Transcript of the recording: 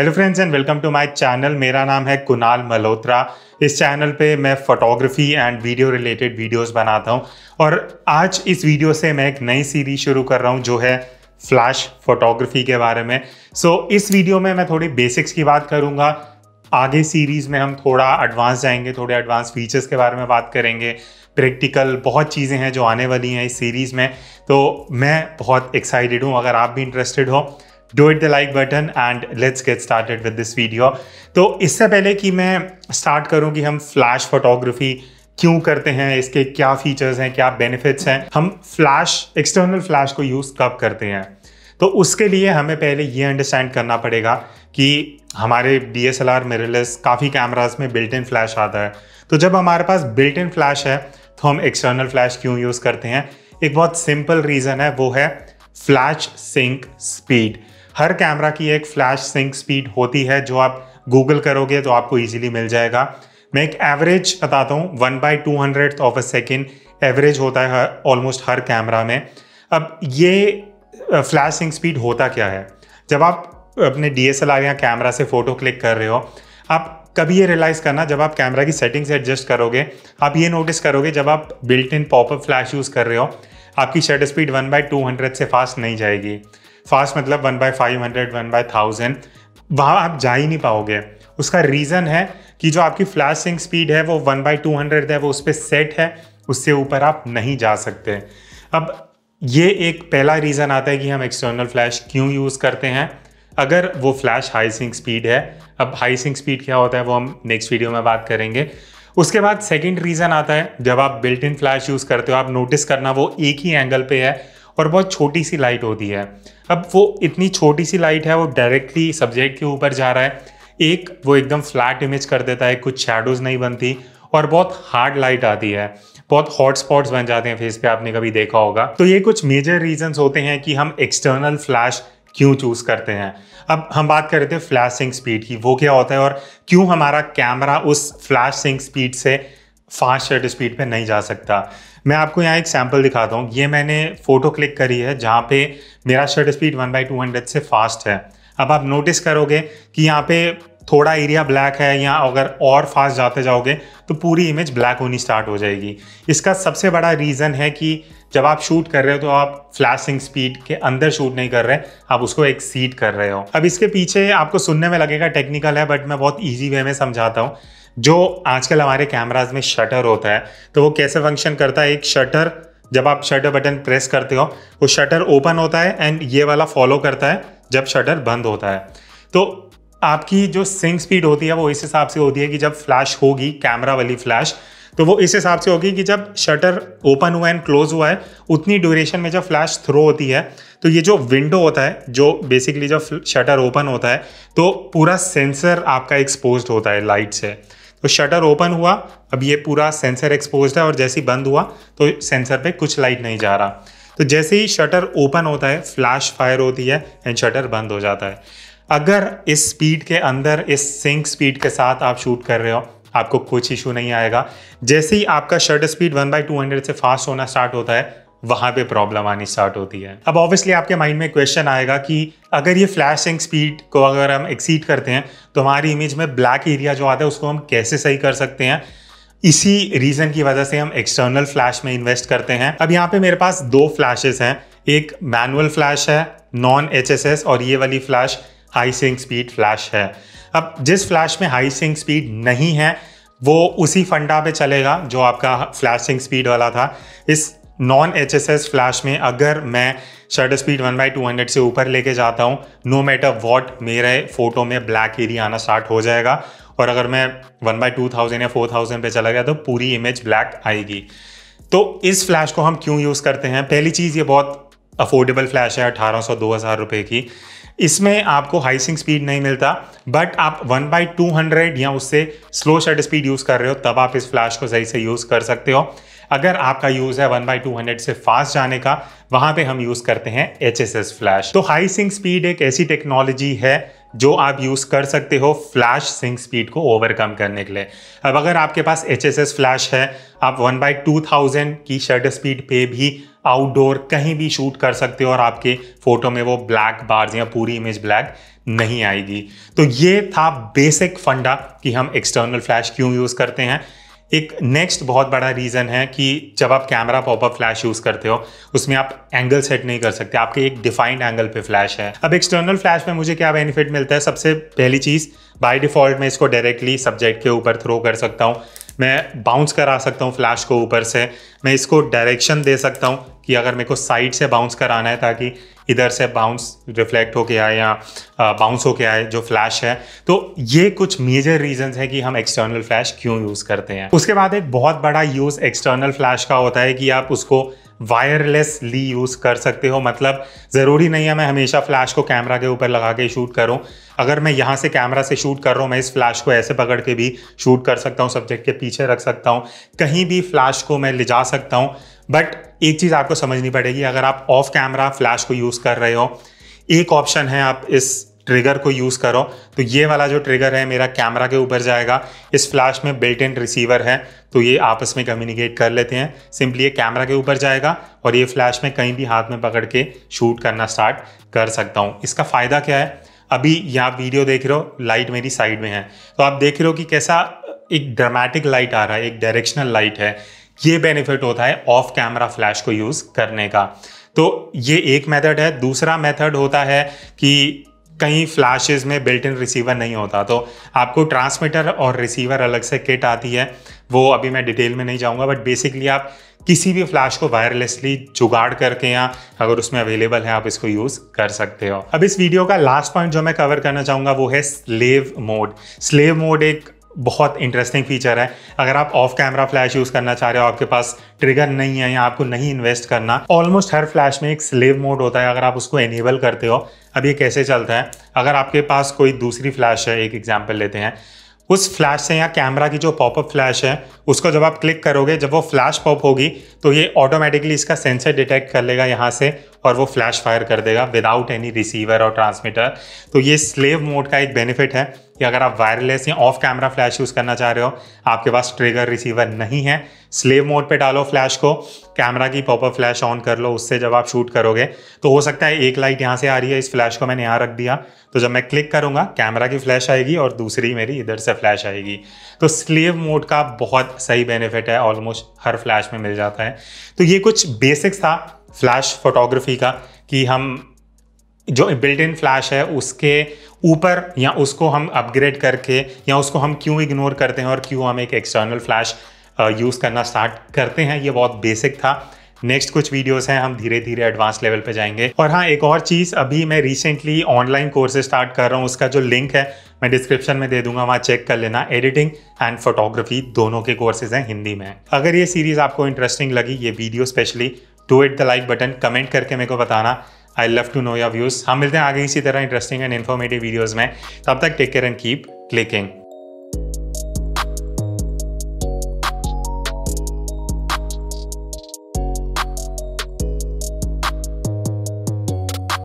Hello friends and welcome to my channel. मेरा नाम है कुणाल मल्होत्रा। इस चैनल पे मैं photography and video related videos बनाता हूँ और आज इस वीडियो से मैं एक नई सीरीज शुरू कर रहा हूँ जो है फ्लैश फोटोग्राफी के बारे में। इस वीडियो में मैं थोड़ी बेसिक्स की बात करूँगा। आगे सीरीज़ में हम थोड़ा एडवांस जाएंगे, थोड़े एडवांस फीचर्स के बारे में बात करेंगे। प्रैक्टिकल बहुत चीज़ें हैं जो आने वाली हैं इस सीरीज़ में, तो मैं बहुत एक्साइटेड हूँ। अगर आप भी इंटरेस्टेड हो Do hit the like button and let's get started with this video। तो इससे पहले कि मैं स्टार्ट करूँ कि हम फ्लैश फोटोग्राफी क्यों करते हैं, इसके क्या फीचर्स हैं, क्या बेनिफिट्स हैं, हम फ्लैश एक्सटर्नल फ्लैश को यूज़ कब करते हैं, तो उसके लिए हमें पहले ये अंडरस्टैंड करना पड़ेगा कि हमारे DSLR मिररलेस काफ़ी कैमरास में बिल्ट इन फ्लैश आता है। तो जब हमारे पास बिल्ट इन फ्लैश है तो हम एक्सटर्नल फ्लैश क्यों यूज़ करते हैं? एक बहुत सिंपल रीज़न है, वो है फ्लैश सिंक स्पीड। हर कैमरा की एक फ्लैश सिंक स्पीड होती है जो आप गूगल करोगे तो आपको इजीली मिल जाएगा। मैं एक एवरेज बताता हूँ, 1/200th of a second average होता है ऑलमोस्ट हर कैमरा में। अब ये फ्लैश सिंक स्पीड होता क्या है? जब आप अपने DSLR या कैमरा से फ़ोटो क्लिक कर रहे हो, आप कभी ये रियलाइज़ करना, जब आप कैमरा की सेटिंग्स एडजस्ट करोगे आप ये नोटिस करोगे जब आप built in popup flash use कर रहे हो आपकी शटर स्पीड 1/200 से फास्ट नहीं जाएगी। फास्ट मतलब 1/500, 1/1000, वहाँ आप जा ही नहीं पाओगे। उसका रीज़न है कि जो आपकी फ्लैश सिंक स्पीड है वो 1/200 है, वो उस पर सेट है, उससे ऊपर आप नहीं जा सकते। अब ये एक पहला रीज़न आता है कि हम एक्सटर्नल फ्लैश क्यों यूज़ करते हैं, अगर वो फ्लैश हाई सिंक स्पीड है। अब हाई सिंक स्पीड क्या होता है वो हम नेक्स्ट वीडियो में बात करेंगे। उसके बाद सेकेंड रीज़न आता है, जब आप बिल्ट इन फ्लैश यूज़ करते हो आप नोटिस करना वो एक ही एंगल पे है और बहुत छोटी सी लाइट होती है। अब वो इतनी छोटी सी लाइट है, वो डायरेक्टली सब्जेक्ट के ऊपर जा रहा है, वो एकदम फ्लैट इमेज कर देता है, कुछ शेडोज़ नहीं बनती और बहुत हार्ड लाइट आती है, बहुत हॉट स्पॉट्स बन जाते हैं फेस पे, आपने कभी देखा होगा। तो ये कुछ मेजर रीजन्स होते हैं कि हम एक्सटर्नल फ्लैश क्यों चूज़ करते हैं। अब हम बात करते हैं फ्लैश सिंक स्पीड की, वो क्या होता है और क्यों हमारा कैमरा उस फ्लैश सिंक स्पीड से फास्ट शटर स्पीड पे नहीं जा सकता। मैं आपको यहाँ एक सैम्पल दिखाता हूँ। ये मैंने फ़ोटो क्लिक करी है जहाँ पे मेरा शटर स्पीड 1/200 से फास्ट है। अब आप नोटिस करोगे कि यहाँ पे थोड़ा एरिया ब्लैक है, यहाँ अगर और फास्ट जाते जाओगे तो पूरी इमेज ब्लैक होनी स्टार्ट हो जाएगी। इसका सबसे बड़ा रीज़न है कि जब आप शूट कर रहे हो तो आप फ्लैश सिंक स्पीड के अंदर शूट नहीं कर रहे, आप उसको एक्सीड कर रहे हो। अब इसके पीछे आपको सुनने में लगेगा टेक्निकल है, बट मैं बहुत ईजी वे में समझाता हूँ। जो आजकल हमारे कैमराज में शटर होता है तो वो कैसे फंक्शन करता है, एक शटर, जब आप शटर बटन प्रेस करते हो वो शटर ओपन होता है एंड ये वाला फॉलो करता है जब शटर बंद होता है। तो आपकी जो सिंक स्पीड होती है वो इस हिसाब से होती है कि जब फ्लैश होगी कैमरा वाली फ्लैश तो वो इस हिसाब से होगी कि जब शटर ओपन हुआ एंड क्लोज हुआ है उतनी ड्यूरेशन में जब फ्लैश थ्रो होती है। तो ये जो विंडो होता है, जो बेसिकली जब शटर ओपन होता है तो पूरा सेंसर आपका एक्सपोज्ड होता है लाइट से। तो शटर ओपन हुआ, अब ये पूरा सेंसर एक्सपोज्ड है और जैसे ही बंद हुआ तो सेंसर पे कुछ लाइट नहीं जा रहा। तो जैसे ही शटर ओपन होता है फ्लैश फायर होती है एंड शटर बंद हो जाता है। अगर इस स्पीड के अंदर, इस सिंक स्पीड के साथ आप शूट कर रहे हो आपको कुछ इशू नहीं आएगा। जैसे ही आपका शटर स्पीड 1/200 से फास्ट होना स्टार्ट होता है वहाँ पे प्रॉब्लम आनी स्टार्ट होती है। अब ऑब्वियसली आपके माइंड में क्वेश्चन आएगा कि अगर ये फ्लैश सिंक स्पीड को अगर हम एक्सीड करते हैं तो हमारी इमेज में ब्लैक एरिया जो आता है उसको हम कैसे सही कर सकते हैं। इसी रीज़न की वजह से हम एक्सटर्नल फ्लैश में इन्वेस्ट करते हैं। अब यहाँ पे मेरे पास दो फ्लैशेस हैं, एक मैनुअल फ्लैश है Non-HSS और ये वाली flash high sync speed flash है। अब जिस फ्लैश में हाई सिंक स्पीड नहीं है वो उसी फंडा पे चलेगा जो आपका फ्लैश सिंक स्पीड वाला था। इस Non-HSS फ्लैश में अगर मैं शटर स्पीड 1/200 से ऊपर लेके जाता हूँ नो मैटर वॉट मेरे फोटो में ब्लैक एरिया आना स्टार्ट हो जाएगा और अगर मैं 1/2000 या 4000 पे चला गया तो पूरी इमेज ब्लैक आएगी। तो इस फ्लैश को हम क्यों यूज़ करते हैं? पहली चीज़, ये बहुत अफोर्डेबल फ्लैश है, 1800-2000 रुपये की। इसमें आपको हाई सिंक स्पीड नहीं मिलता, बट आप 1/200 या उससे स्लो शटर स्पीड यूज़ कर रहे हो तब आप इस फ्लैश को सही से यूज़ कर सकते हो। अगर आपका यूज़ है 1/200 से फास्ट जाने का, वहाँ पे हम यूज़ करते हैं HSS फ्लैश। तो हाई सिंक स्पीड एक ऐसी टेक्नोलॉजी है जो आप यूज़ कर सकते हो फ्लैश सिंक स्पीड को ओवरकम करने के लिए। अब अगर आपके पास HSS फ्लैश है, आप 1/2000 की शटर स्पीड पे भी आउटडोर कहीं भी शूट कर सकते हो और आपके फोटो में वो ब्लैक बार्स या पूरी इमेज ब्लैक नहीं आएगी। तो ये था बेसिक फंडा कि हम एक्सटर्नल फ्लैश क्यों यूज़ करते हैं। एक नेक्स्ट बहुत बड़ा रीज़न है कि जब आप कैमरा पॉपअप फ्लैश यूज़ करते हो उसमें आप एंगल सेट नहीं कर सकते, आपके एक डिफाइंड एंगल पे फ्लैश है। अब एक्सटर्नल फ्लैश में मुझे क्या बेनिफिट मिलता है? सबसे पहली चीज़, बाय डिफ़ॉल्ट मैं इसको डायरेक्टली सब्जेक्ट के ऊपर थ्रो कर सकता हूँ, मैं बाउंस करा सकता हूँ फ्लैश को ऊपर से, मैं इसको डायरेक्शन दे सकता हूँ कि अगर मेरे को साइड से बाउंस कराना है ताकि इधर से बाउंस रिफ्लेक्ट होके आए या बाउंस होके आए जो फ्लैश है। तो ये कुछ मेजर रीजंस हैं कि हम एक्सटर्नल फ्लैश क्यों यूज़ करते हैं। उसके बाद एक बहुत बड़ा यूज़ एक्सटर्नल फ्लैश का होता है कि आप उसको वायरलेसली यूज़ कर सकते हो। मतलब ज़रूरी नहीं है मैं हमेशा फ्लैश को कैमरा के ऊपर लगा के शूट करूं। अगर मैं यहाँ से कैमरा से शूट कर रहा हूँ, मैं इस फ्लैश को ऐसे पकड़ के भी शूट कर सकता हूँ, सब्जेक्ट के पीछे रख सकता हूँ, कहीं भी फ्लैश को मैं ले जा सकता हूँ। बट एक चीज़ आपको समझनी पड़ेगी, अगर आप ऑफ कैमरा फ्लैश को यूज़ कर रहे हो, एक ऑप्शन है आप इस ट्रिगर को यूज़ करो। तो ये वाला जो ट्रिगर है मेरा कैमरा के ऊपर जाएगा, इस फ्लैश में बिल्ट इन रिसीवर है तो ये आपस में कम्युनिकेट कर लेते हैं। सिंपली ये कैमरा के ऊपर जाएगा और ये फ्लैश में कहीं भी हाथ में पकड़ के शूट करना स्टार्ट कर सकता हूँ। इसका फ़ायदा क्या है? अभी यहाँ वीडियो देख रहे हो, लाइट मेरी साइड में है तो आप देख रहे हो कि कैसा एक ड्रामेटिक लाइट आ रहा है, एक डायरेक्शनल लाइट है। ये बेनिफिट होता है ऑफ कैमरा फ्लैश को यूज़ करने का। तो ये एक मेथड है। दूसरा मेथड होता है कि कहीं फ्लैशेस में बिल्ट इन रिसीवर नहीं होता तो आपको ट्रांसमीटर और रिसीवर अलग से किट आती है, वो अभी मैं डिटेल में नहीं जाऊंगा। बट बेसिकली आप किसी भी फ्लैश को वायरलेसली जुगाड़ करके या अगर उसमें अवेलेबल है आप इसको यूज़ कर सकते हो। अब इस वीडियो का लास्ट पॉइंट जो मैं कवर करना चाहूँगा वो है स्लेव मोड। स्लेव मोड एक बहुत इंटरेस्टिंग फीचर है। अगर आप ऑफ कैमरा फ्लैश यूज़ करना चाह रहे हो, आपके पास ट्रिगर नहीं है या आपको नहीं इन्वेस्ट करना, ऑलमोस्ट हर फ्लैश में एक स्लेव मोड होता है। अगर आप उसको एनेबल करते हो, अब ये कैसे चलता है? अगर आपके पास कोई दूसरी फ्लैश है, एक एग्जाम्पल लेते हैं, उस फ्लैश से या कैमरा की जो पॉपअप फ्लैश है उसको जब आप क्लिक करोगे, जब वो फ्लैश पॉप होगी तो ये ऑटोमेटिकली इसका सेंसर डिटेक्ट कर लेगा यहाँ से और वो फ्लैश फायर कर देगा विदाउट एनी रिसीवर और ट्रांसमीटर। तो ये स्लेव मोड का एक बेनिफिट है कि अगर आप वायरलेस या ऑफ कैमरा फ्लैश यूज़ करना चाह रहे हो, आपके पास ट्रिगर रिसीवर नहीं है, स्लेव मोड पे डालो फ्लैश को, कैमरा की पॉपअप फ्लैश ऑन कर लो, उससे जब आप शूट करोगे तो हो सकता है एक लाइट यहाँ से आ रही है, इस फ्लैश को मैंने यहाँ रख दिया तो जब मैं क्लिक करूँगा कैमरा की फ्लैश आएगी और दूसरी मेरी इधर से फ्लैश आएगी। तो स्लेव मोड का बहुत सही बेनिफिट है, ऑलमोस्ट हर फ्लैश में मिल जाता है। तो ये कुछ बेसिक्स था फ्लैश फोटोग्राफी का कि हम जो बिल्ट इन फ्लैश है उसके ऊपर या उसको हम अपग्रेड करके या उसको हम क्यों इग्नोर करते हैं और क्यों हम एक एक्सटर्नल फ्लैश यूज़ करना स्टार्ट करते हैं। ये बहुत बेसिक था। नेक्स्ट कुछ वीडियोस हैं, हम धीरे धीरे एडवांस लेवल पे जाएंगे। और हाँ, एक और चीज़, अभी मैं रिसेंटली ऑनलाइन कोर्सेज स्टार्ट कर रहा हूँ, उसका जो लिंक है मैं डिस्क्रिप्शन में दे दूंगा, वहाँ चेक कर लेना। एडिटिंग एंड फोटोग्राफी दोनों के कोर्सेज हैं हिंदी में। अगर ये सीरीज़ आपको इंटरेस्टिंग लगी, ये video specially, do it the like button, comment करके मेरे को बताना। I love to know your views. हम मिलते हैं आगे इसी तरह इंटरेस्टिंग एंड इन्फॉर्मेटिव वीडियोज़ में। तब तक take care and keep clicking.